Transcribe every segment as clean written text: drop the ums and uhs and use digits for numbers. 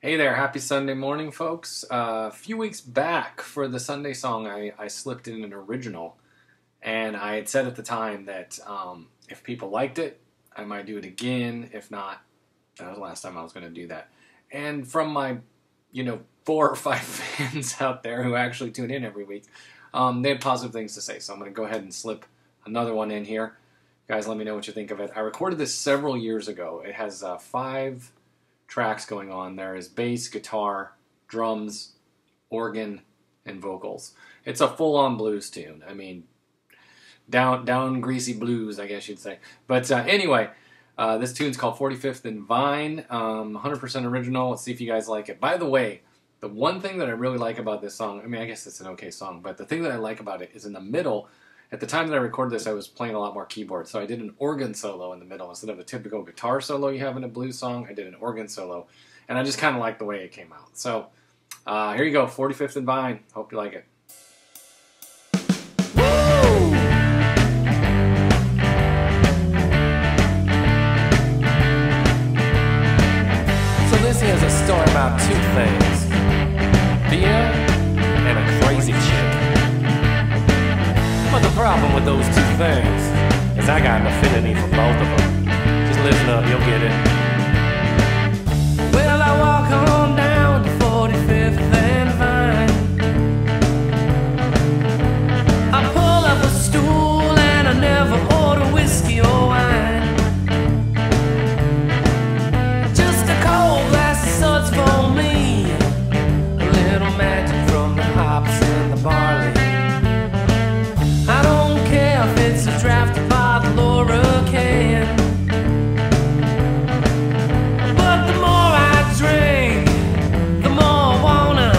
Hey there, happy Sunday morning, folks. A few weeks back for the Sunday song, I slipped in an original, and I had said at the time that if people liked it, I might do it again. If not, that was the last time I was going to do that. And from my, 4 or 5 fans out there who actually tune in every week, they had positive things to say, so I'm going to go ahead and slip another one in here. Guys, let me know what you think of it. I recorded this several years ago. It has 5 tracks going on. There is bass, guitar, drums, organ, and vocals. It's a full-on blues tune. I mean, down greasy blues, I guess you'd say. But anyway, this tune's called 45th and Vine, 100% original. Let's see if you guys like it. By the way, the one thing that I really like about this song, I mean, I guess it's an okay song, but the thing that I like about it is in the middle, at the time that I recorded this, I was playing a lot more keyboard, so I did an organ solo in the middle. Instead of a typical guitar solo you have in a blues song, I did an organ solo, and I just kind of liked the way it came out. So here you go, 45th and Vine. Hope you like it. So this here's a story about 2 things, beer and a crazy chick. But the problem with those 2 things is I got an affinity for both of them. Just listen up, you'll get it. Well, I walk on down to 45th and Vine. I pull up a stool and I never order whiskey or wine. Just a cold glass of suds for me, a little magic from the hops and the barley. Drafted by the Laura can, but the more I drink, the more I wanna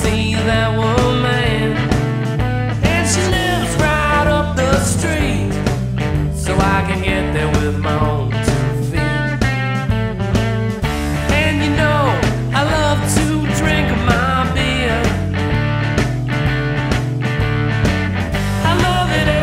see that woman. And she lives right up the street, so I can get there with my own 2 feet. And I love to drink my beer. I love it every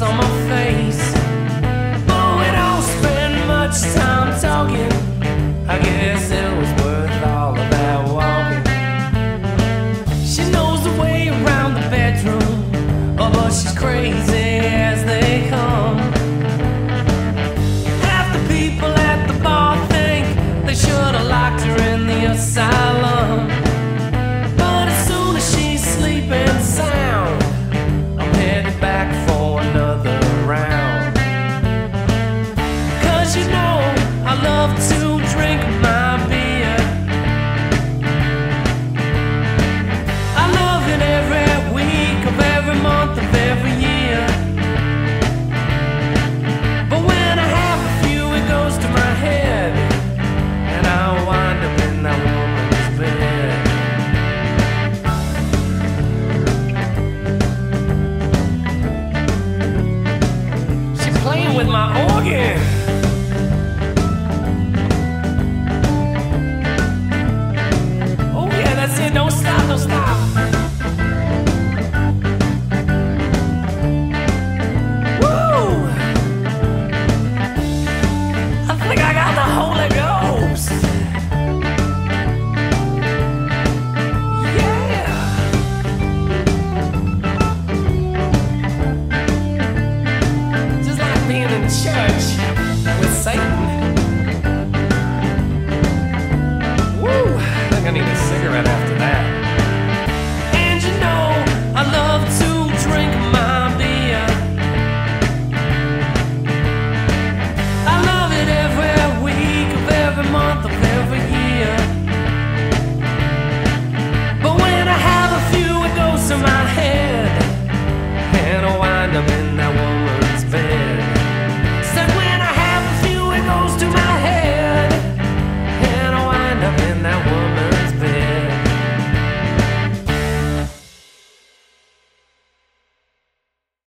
on my face. But we don't spend much time talking. I guess it was worth all of that walking. She knows the way around the bedroom, oh, but she's crazy as they come. Half the people at the bar think they should have locked her in the asylum.